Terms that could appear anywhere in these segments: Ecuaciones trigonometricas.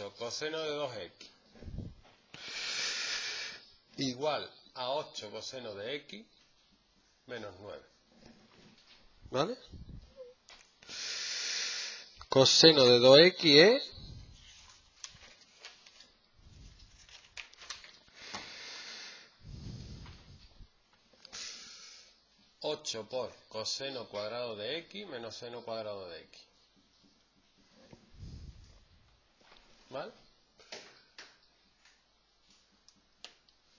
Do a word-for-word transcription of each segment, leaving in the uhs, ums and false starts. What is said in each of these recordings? ocho coseno de dos equis igual a ocho coseno de X menos nueve. ¿Vale? Coseno de dos equis es ocho por coseno cuadrado de X menos seno cuadrado de X. ¿Vale?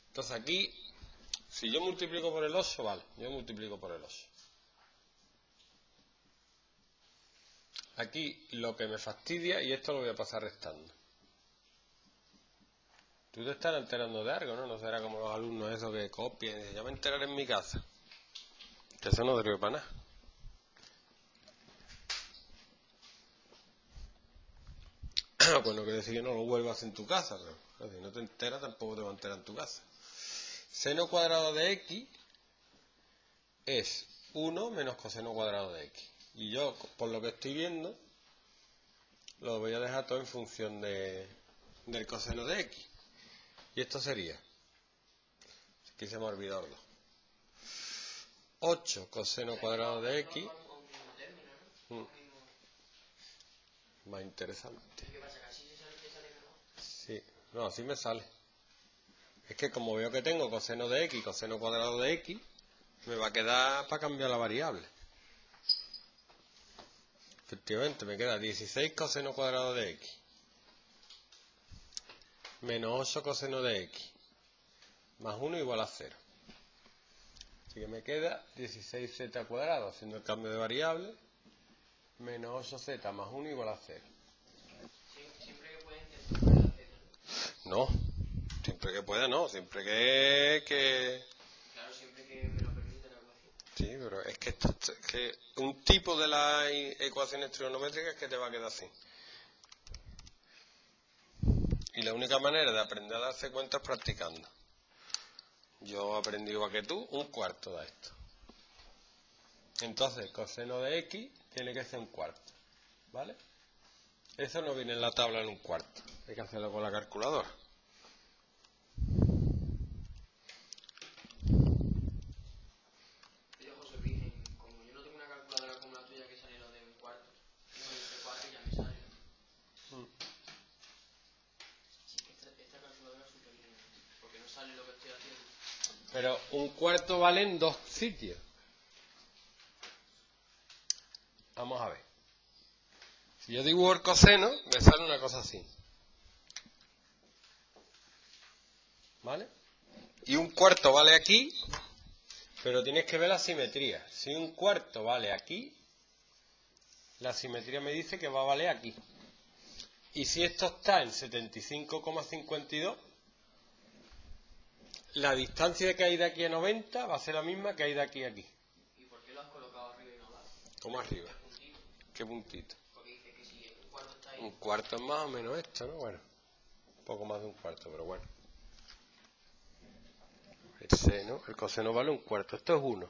Entonces aquí, si yo multiplico por el ocho, vale, yo multiplico por el ocho. Aquí lo que me fastidia, y esto lo voy a pasar restando. Tú te estás enterando de algo, ¿no? No será como los alumnos eso que copian y dicen, ya me enteraré en mi casa. Que eso no sirve para nada. Pues no quiere decir que no lo vuelvas en tu casa, pero si no te enteras tampoco te va a enterar en tu casa. Seno cuadrado de X es uno menos coseno cuadrado de X. Y yo, por lo que estoy viendo, lo voy a dejar todo en función de, del coseno de X. Y esto sería, aquí se me ha olvidado, ocho coseno cuadrado de X. Más interesante. Sí, no, así me sale. Es que como veo que tengo coseno de X, coseno cuadrado de X, me va a quedar para cambiar la variable. Efectivamente, me queda dieciséis coseno cuadrado de X menos ocho coseno de X más uno igual a cero. Así que me queda dieciséis zeta cuadrado, haciendo el cambio de variable, menos ocho zeta más uno igual a cero. ¿Siempre que pueda interpretar zeta? No, siempre que pueda no, siempre que... que... Claro, siempre que me lo permita la ecuación. Sí, pero es que, esto, es que un tipo de las ecuaciones trigonométricas es que te va a quedar así. Y la única manera de aprender a darse cuenta es practicando. Yo aprendí igual que tú, un cuarto de esto. Entonces, el coseno de X tiene que ser un cuarto, ¿vale? Eso no viene en la tabla en un cuarto. Hay que hacerlo con la calculadora. Oye, José Luis, como yo no tengo una calculadora como la tuya que sale lo de un cuarto, no entre cuatro ya me sale. Hmm. Esta, esta calculadora es súper bien, porque no sale lo que estoy haciendo. Pero un cuarto vale en dos sitios. Vamos a ver. Si yo dibujo el coseno, me sale una cosa así. ¿Vale? Y un cuarto vale aquí, pero tienes que ver la simetría. Si un cuarto vale aquí, la simetría me dice que va a valer aquí. Y si esto está en setenta y cinco coma cincuenta y dos, la distancia que hay de aquí a noventa va a ser la misma que hay de aquí a aquí. ¿Y por qué lo has colocado arriba y no abajo? ¿Cómo arriba? ¿Qué puntito? Porque dice que si un cuarto está ahí. Un cuarto es más o menos esto, ¿no? Bueno, un poco más de un cuarto, pero bueno. El seno, el coseno vale un cuarto. Esto es uno.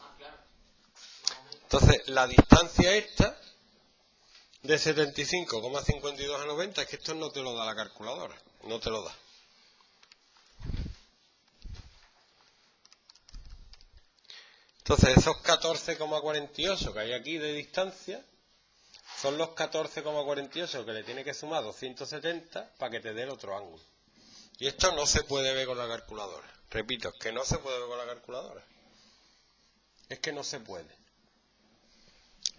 Ah, claro. Entonces, la distancia esta de setenta y cinco coma cincuenta y dos a noventa es que esto no te lo da la calculadora. No te lo da. Entonces, esos catorce coma cuarenta y ocho que hay aquí de distancia son los catorce coma cuarenta y ocho que le tiene que sumar doscientos setenta para que te dé el otro ángulo. Y esto no se puede ver con la calculadora. Repito, que no se puede ver con la calculadora. Es que no se puede.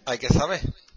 Hay que saber